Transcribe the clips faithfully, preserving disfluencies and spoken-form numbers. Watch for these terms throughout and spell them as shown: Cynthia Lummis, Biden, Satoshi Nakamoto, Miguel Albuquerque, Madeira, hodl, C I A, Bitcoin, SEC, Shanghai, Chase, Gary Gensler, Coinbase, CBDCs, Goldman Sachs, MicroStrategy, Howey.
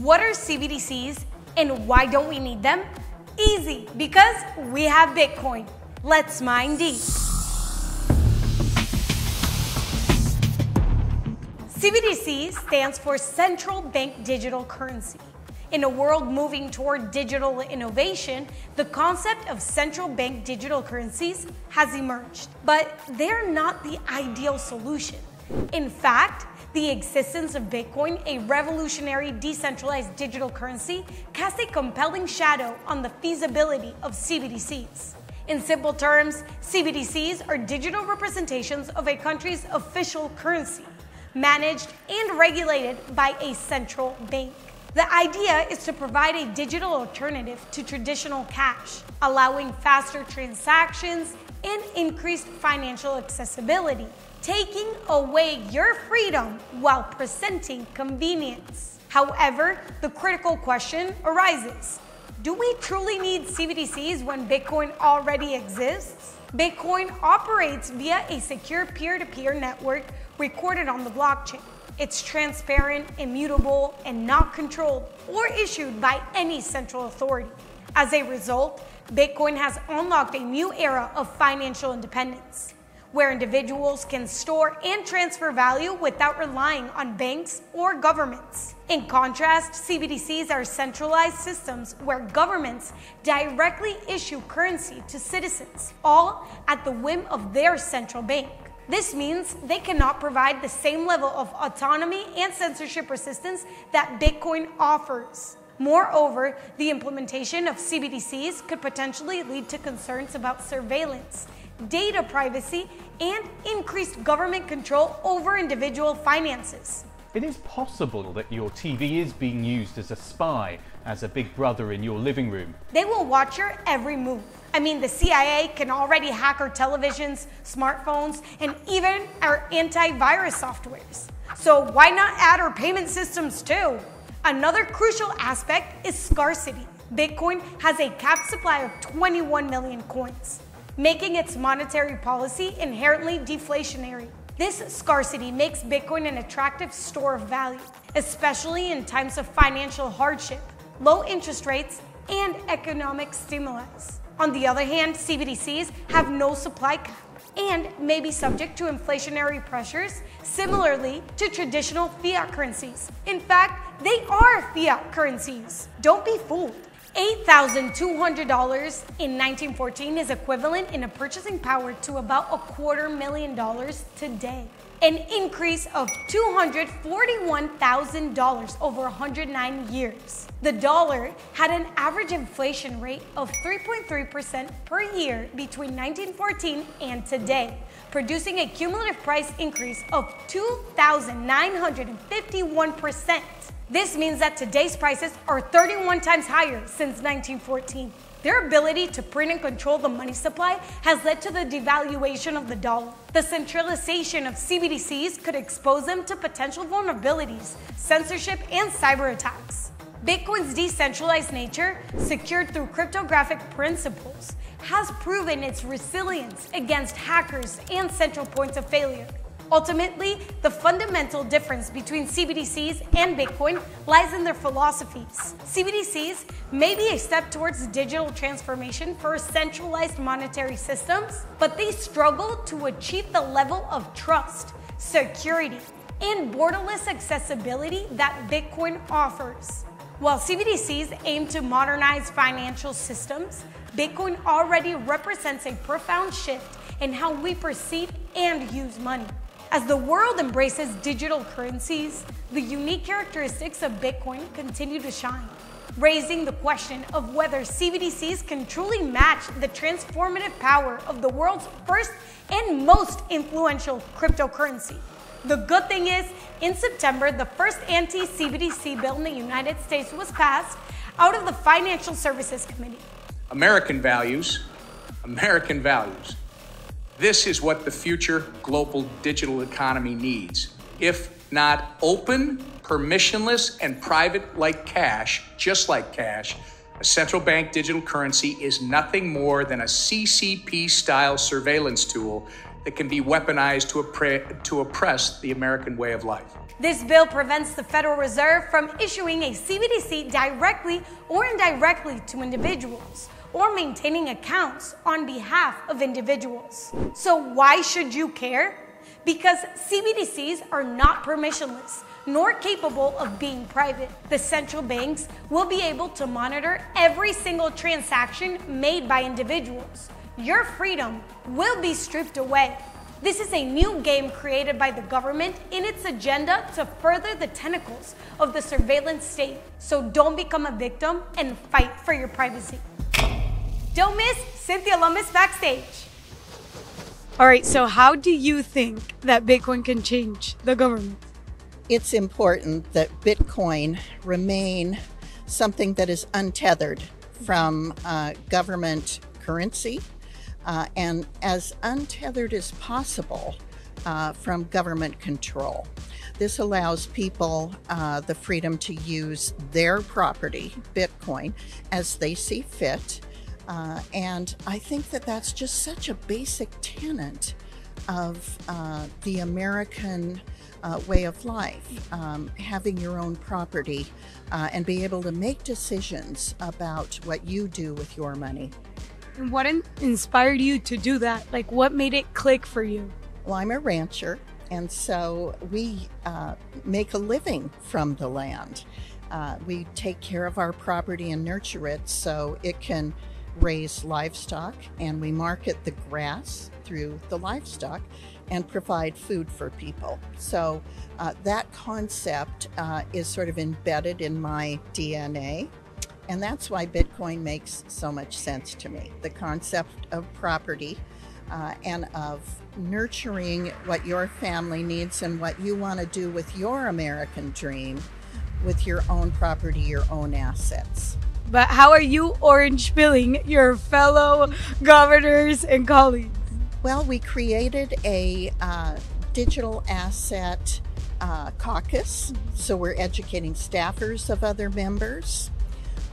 What are C B D Cs and why don't we need them? Easy, because we have Bitcoin. Let's mine deep. C B D C stands for Central Bank Digital Currency. In a world moving toward digital innovation, the concept of central bank digital currencies has emerged. But they're not the ideal solution. In fact, the existence of Bitcoin, a revolutionary decentralized digital currency, casts a compelling shadow on the feasibility of C B D Cs. In simple terms, C B D Cs are digital representations of a country's official currency, managed and regulated by a central bank. The idea is to provide a digital alternative to traditional cash, allowing faster transactions and increased financial accessibility, taking away your freedom while presenting convenience. However, the critical question arises: do we truly need C B D Cs when Bitcoin already exists? Bitcoin operates via a secure peer-to-peer network recorded on the blockchain. It's transparent, immutable, and not controlled or issued by any central authority. As a result, Bitcoin has unlocked a new era of financial independence, where individuals can store and transfer value without relying on banks or governments. In contrast, C B D Cs are centralized systems where governments directly issue currency to citizens, all at the whim of their central bank. This means they cannot provide the same level of autonomy and censorship resistance that Bitcoin offers. Moreover, the implementation of C B D Cs could potentially lead to concerns about surveillance, data privacy, and increased government control over individual finances. It is possible that your T V is being used as a spy, as a big brother in your living room. They will watch your every move. I mean, the C I A can already hack our televisions, smartphones, and even our antivirus softwares. So why not add our payment systems too? Another crucial aspect is scarcity. Bitcoin has a capped supply of twenty-one million coins, making its monetary policy inherently deflationary. This scarcity makes Bitcoin an attractive store of value, especially in times of financial hardship, low interest rates, and economic stimuli. On the other hand, C B D Cs have no supply cap and may be subject to inflationary pressures similarly to traditional fiat currencies. In fact, they are fiat currencies. Don't be fooled. eight thousand two hundred dollars in nineteen fourteen is equivalent in a purchasing power to about a quarter million dollars today, an increase of two hundred forty-one thousand dollars over one hundred nine years. The dollar had an average inflation rate of three point three percent per year between nineteen fourteen and today, producing a cumulative price increase of two thousand nine hundred fifty-one percent. This means that today's prices are thirty-one times higher since nineteen fourteen. Their ability to print and control the money supply has led to the devaluation of the dollar. The centralization of C B D Cs could expose them to potential vulnerabilities, censorship, and cyber attacks. Bitcoin's decentralized nature, secured through cryptographic principles, has proven its resilience against hackers and central points of failure. Ultimately, the fundamental difference between C B D Cs and Bitcoin lies in their philosophies. C B D Cs may be a step towards digital transformation for centralized monetary systems, but they struggle to achieve the level of trust, security, and borderless accessibility that Bitcoin offers. While C B D Cs aim to modernize financial systems, Bitcoin already represents a profound shift in how we perceive and use money. As the world embraces digital currencies, the unique characteristics of Bitcoin continue to shine, raising the question of whether C B D Cs can truly match the transformative power of the world's first and most influential cryptocurrency. The good thing is, in September, the first anti-C B D C bill in the United States was passed out of the Financial Services Committee. American values, American values. This is what the future global digital economy needs. If not open, permissionless, and private like cash, just like cash, a central bank digital currency is nothing more than a C C P-style surveillance tool that can be weaponized to, oppre to oppress the American way of life. This bill prevents the Federal Reserve from issuing a C B D C directly or indirectly to individuals, or maintaining accounts on behalf of individuals. So why should you care? Because C B D Cs are not permissionless, nor capable of being private. The central banks will be able to monitor every single transaction made by individuals. Your freedom will be stripped away. This is a new game created by the government in its agenda to further the tentacles of the surveillance state. So don't become a victim and fight for your privacy. Don't miss Cynthia Lummis Backstage. All right, so how do you think that Bitcoin can change the government? It's important that Bitcoin remain something that is untethered from uh, government currency uh, and as untethered as possible uh, from government control. This allows people uh, the freedom to use their property, Bitcoin, as they see fit. Uh, and I think that that's just such a basic tenet of uh, the American uh, way of life, um, having your own property uh, and be able to make decisions about what you do with your money. And what in inspired you to do that? Like, what made it click for you? Well, I'm a rancher, and so we uh, make a living from the land. Uh, we take care of our property and nurture it so it can raise livestock, and we market the grass through the livestock and provide food for people. So uh, that concept uh, is sort of embedded in my D N A, and that's why Bitcoin makes so much sense to me. The concept of property uh, and of nurturing what your family needs and what you want to do with your American dream with your own property, your own assets. But how are you orange pilling your fellow governors and colleagues? Well, we created a uh, digital asset uh, caucus, so we're educating staffers of other members.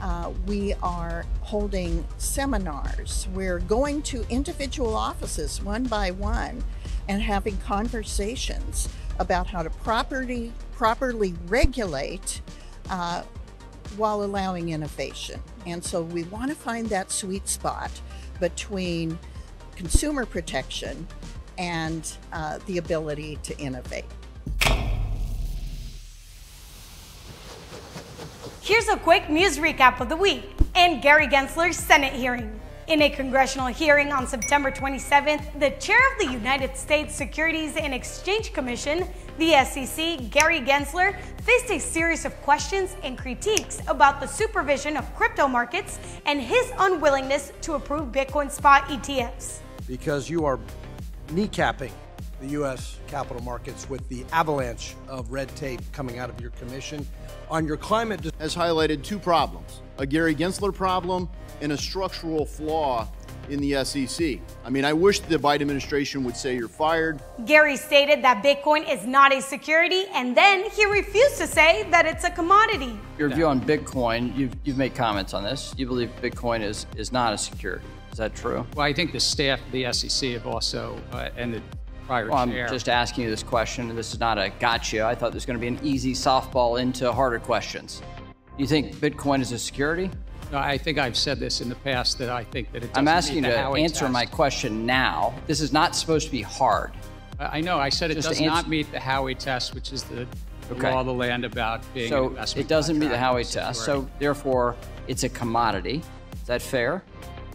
Uh, we are holding seminars. We're going to individual offices one by one and having conversations about how to properly, properly regulate uh, while allowing innovation. And so we want to find that sweet spot between consumer protection and uh, the ability to innovate. Here's a quick news recap of the week and Gary Gensler's Senate hearing. In a congressional hearing on September twenty-seventh, the chair of the United States Securities and Exchange Commission, the S E C, Gary Gensler, faced a series of questions and critiques about the supervision of crypto markets and his unwillingness to approve Bitcoin spot E T Fs. Because you are kneecapping the U S capital markets with the avalanche of red tape coming out of your commission on your climate has highlighted two problems, a Gary Gensler problem and a structural flaw in the S E C. I mean, I wish the Biden administration would say you're fired. Gary stated that Bitcoin is not a security, and then he refused to say that it's a commodity. Your view on Bitcoin, you've, you've made comments on this. You believe Bitcoin is, is not a security. Is that true? Well, I think the staff of the S E C have also, uh, and the prior well, chair. I'm just asking you this question. This is not a gotcha. I thought there's going to be an easy softball into harder questions. You think Bitcoin is a security? No, I think I've said this in the past that I think that it doesn't I'm asking need you to answer test. My question now. This is not supposed to be hard. I know. I said it Just does not meet the Howey test, which is the, the okay. law of the land about being so an investment. So it doesn't meet the Howey test. Security. So therefore, it's a commodity. Is that fair?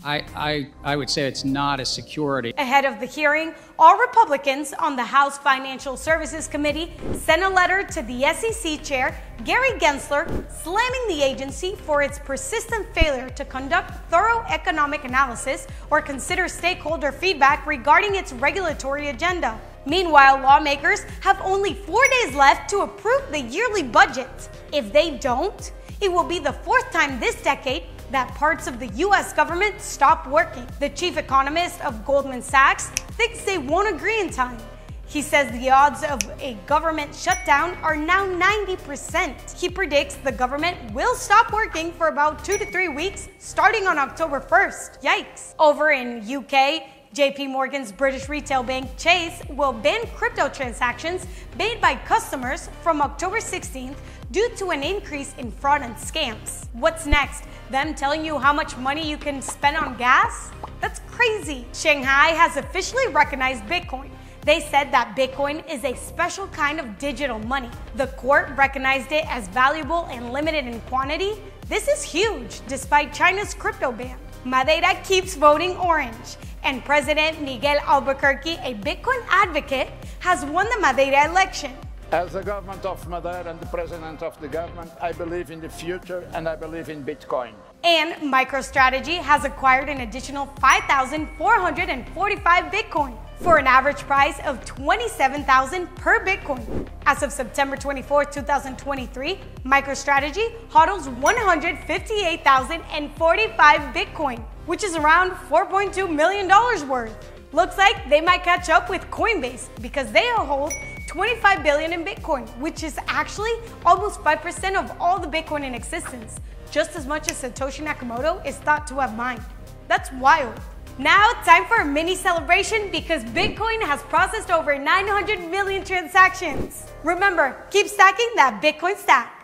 I, I, I would say it's not a security. Ahead of the hearing, all Republicans on the House Financial Services Committee sent a letter to the S E C chair, Gary Gensler, slamming the agency for its persistent failure to conduct thorough economic analysis or consider stakeholder feedback regarding its regulatory agenda. Meanwhile, lawmakers have only four days left to approve the yearly budget. If they don't, it will be the fourth time this decade that parts of the U S government stop working. The chief economist of Goldman Sachs thinks they won't agree in time. He says the odds of a government shutdown are now ninety percent. He predicts the government will stop working for about two to three weeks starting on October first. Yikes. Over in U K, J P Morgan's British retail bank Chase will ban crypto transactions made by customers from October sixteenth due to an increase in fraud and scams. What's next? Them telling you how much money you can spend on gas? That's crazy. Shanghai has officially recognized Bitcoin. They said that Bitcoin is a special kind of digital money. The court recognized it as valuable and limited in quantity. This is huge, despite China's crypto ban. Madeira keeps voting orange, and President Miguel Albuquerque, a Bitcoin advocate, has won the Madeira election. As the government of Madeira and the president of the government, I believe in the future and I believe in Bitcoin. And MicroStrategy has acquired an additional five thousand four hundred forty-five Bitcoin for an average price of twenty-seven thousand dollars per Bitcoin. As of September twenty-fourth, two thousand twenty-three, MicroStrategy hodls one hundred fifty-eight thousand forty-five Bitcoin, which is around four point two million dollars worth. Looks like they might catch up with Coinbase because they hold twenty-five billion dollars in Bitcoin, which is actually almost five percent of all the Bitcoin in existence, just as much as Satoshi Nakamoto is thought to have mined. That's wild. Now, time for a mini celebration because Bitcoin has processed over nine hundred million transactions. Remember, keep stacking that Bitcoin stack.